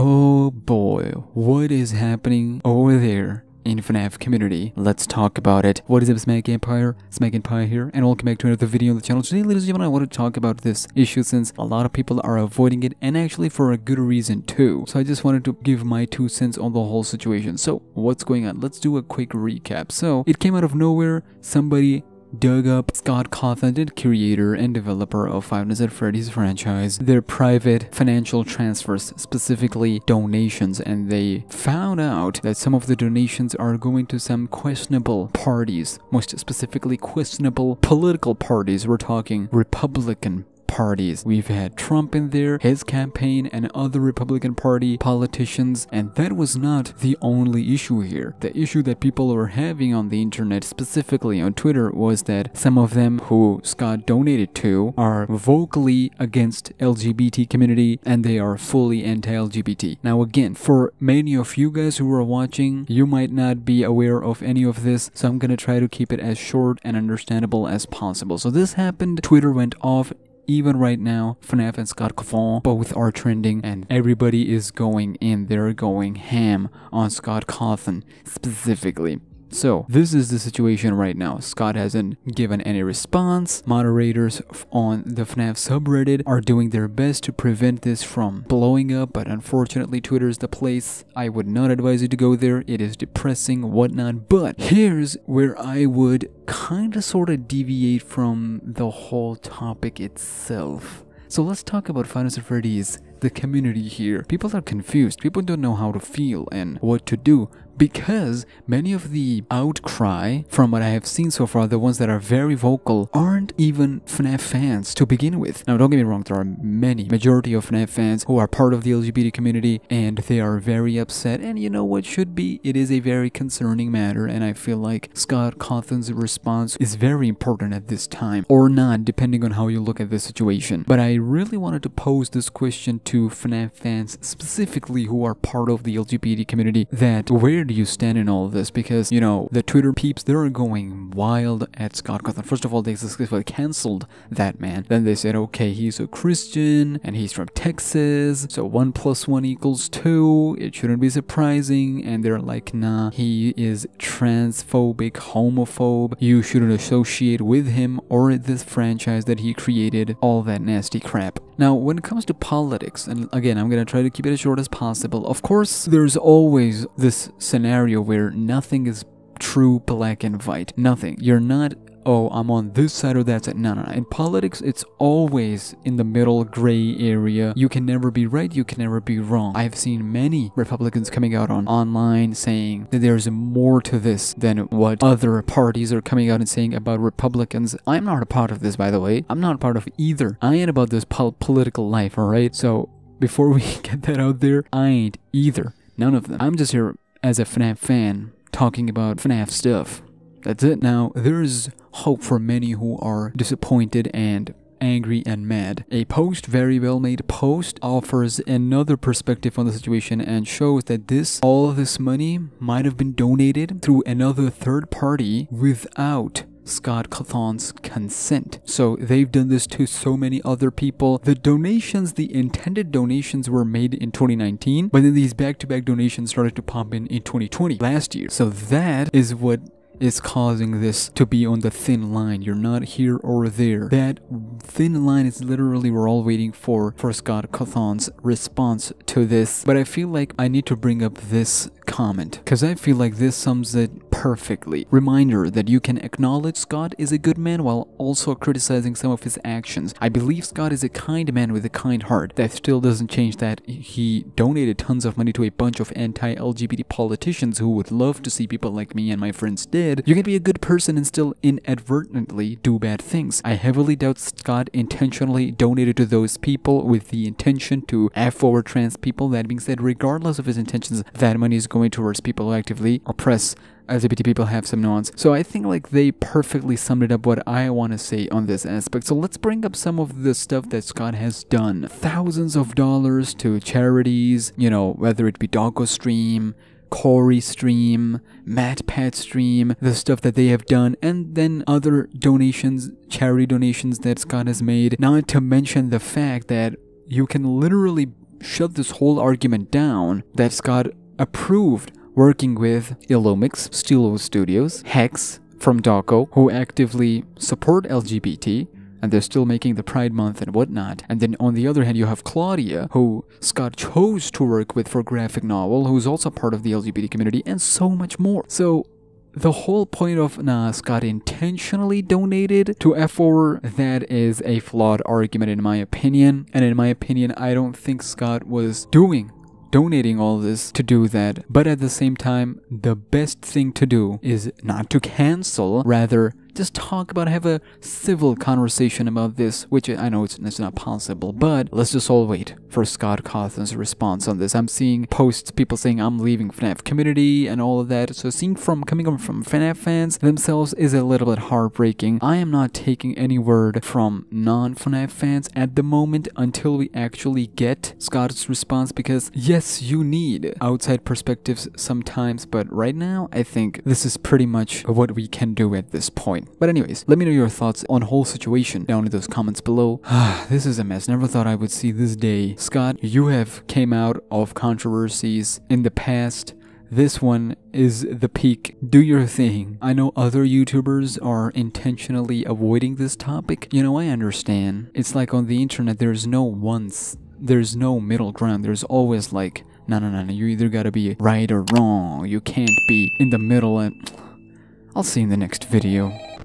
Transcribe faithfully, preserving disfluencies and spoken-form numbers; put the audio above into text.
Oh boy, what is happening over there in FNAF community? Let's talk about it. What is up, Smack Empire? Smack Empire here, and welcome back to another video on the channel. Today, ladies and gentlemen, I want to talk about this issue since a lot of people are avoiding it, and actually for a good reason too. So I just wanted to give my two cents on the whole situation. So what's going on? Let's do a quick recap. So it came out of nowhere. Somebody dug up Scott Cawthon, the creator and developer of Five Nights at Freddy's franchise, their private financial transfers, specifically donations, and they found out that some of the donations are going to some questionable parties, most specifically questionable political parties. We're talking Republican parties. We've had Trump in there, his campaign, and other Republican Party politicians, and that was not the only issue here. The issue that people were having on the internet, specifically on Twitter, was that some of them who Scott donated to are vocally against L G B T community, and they are fully anti-L G B T. Now again, for many of you guys who are watching, you might not be aware of any of this, so I'm gonna try to keep it as short and understandable as possible. So this happened, Twitter went off. Even right now, FNAF and Scott Cawthon both are trending, and everybody is going in. They're going ham on Scott Cawthon specifically. So this is the situation right now. Scott hasn't given any response. Moderators on the FNAF subreddit are doing their best to prevent this from blowing up, but unfortunately Twitter is the place. I would not advise you to go there. It is depressing, whatnot. But here's where I would kind of sort of deviate from the whole topic itself. So let's talk about Five Nights at Freddy's, the community here. People are confused. People don't know how to feel and what to do, because many of the outcry, from what I have seen so far, the ones that are very vocal, aren't even FNAF fans to begin with. Now, don't get me wrong, there are many, majority of FNAF fans who are part of the L G B T community, and they are very upset, and you know what should be? It is a very concerning matter, and I feel like Scott Cawthon's response is very important at this time, or not, depending on how you look at this situation. But I really wanted to pose this question to FNAF fans, specifically who are part of the L G B T community, that where do you stand in all of this? Because, you know, the Twitter peeps, they're going wild at Scott Cawthon. First of all, they successfully canceled that man. Then they said, okay, he's a Christian and he's from Texas, so one plus one equals two. It shouldn't be surprising. And they're like, nah, he is transphobic, homophobe. You shouldn't associate with him or this franchise that he created. All that nasty crap. Now, when it comes to politics, and again, I'm gonna try to keep it as short as possible. Of course, there's always this scenario where nothing is true black and white. Nothing. You're not, oh, I'm on this side or that side. No, no, no. In politics, it's always in the middle gray area. You can never be right. You can never be wrong. I've seen many Republicans coming out on online saying that there's more to this than what other parties are coming out and saying about Republicans. I'm not a part of this, by the way. I'm not a part of either. I ain't about this pol political life, all right? So before we get that out there, I ain't either. None of them. I'm just here as a FNAF fan talking about FNAF stuff. That's it. Now, there's hope for many who are disappointed and angry and mad. A post, very well made post, offers another perspective on the situation and shows that this, all of this money might have been donated through another third party without Scott Cawthon's consent. So they've done this to so many other people. The donations, the intended donations, were made in twenty nineteen, but then these back-to-back donations started to pop in in twenty twenty, last year. So that is what is causing this to be on the thin line. You're not here or there. That thin line is literally we're all waiting for for Scott Cawthon's response to this. But I feel like I need to bring up this comment, because I feel like this sums it perfectly. Reminder that you can acknowledge Scott is a good man while also criticizing some of his actions. I believe Scott is a kind man with a kind heart. That still doesn't change that he donated tons of money to a bunch of anti-L G B T politicians who would love to see people like me and my friends did. You can be a good person and still inadvertently do bad things. I heavily doubt Scott intentionally donated to those people with the intention to F over trans people. That being said, regardless of his intentions, that money is going towards people who actively oppress L G B T people, have some nuance. So I think like they perfectly summed it up what I want to say on this aspect. So let's bring up some of the stuff that Scott has done. Thousands of dollars to charities, you know, whether it be Doco stream, Corey stream, MatPat stream, the stuff that they have done, and then other donations, charity donations that Scott has made. Not to mention the fact that you can literally shut this whole argument down that Scott approved working with Illumix, Stilo Studios, Hex from Doco, who actively support L G B T, and they're still making the Pride Month and whatnot. And then on the other hand, you have Claudia, who Scott chose to work with for graphic novel, who's also part of the L G B T community, and so much more. So the whole point of, nah, Scott intentionally donated to F four, that is a flawed argument in my opinion. And in my opinion, I don't think Scott was doing donating all this to do that. But at the same time, the best thing to do is not to cancel, rather just talk about, have a civil conversation about this, which I know it's, it's not possible, but let's just all wait for Scott Cawthon's response on this. I'm seeing posts, people saying I'm leaving FNAF community and all of that. So seeing from coming from FNAF fans themselves is a little bit heartbreaking. I am not taking any word from non-FNAF fans at the moment until we actually get Scott's response, because yes, you need outside perspectives sometimes, but right now I think this is pretty much what we can do at this point. But anyways, let me know your thoughts on whole situation down in those comments below. This is a mess. Never thought I would see this day. Scott, you have came out of controversies in the past. This one is the peak. Do your thing. I know other YouTubers are intentionally avoiding this topic. You know, I understand. It's like on the internet, there's no once. There's no middle ground. There's always like, no, no, no, no. You either gotta be right or wrong. You can't be in the middle, and I'll see you in the next video.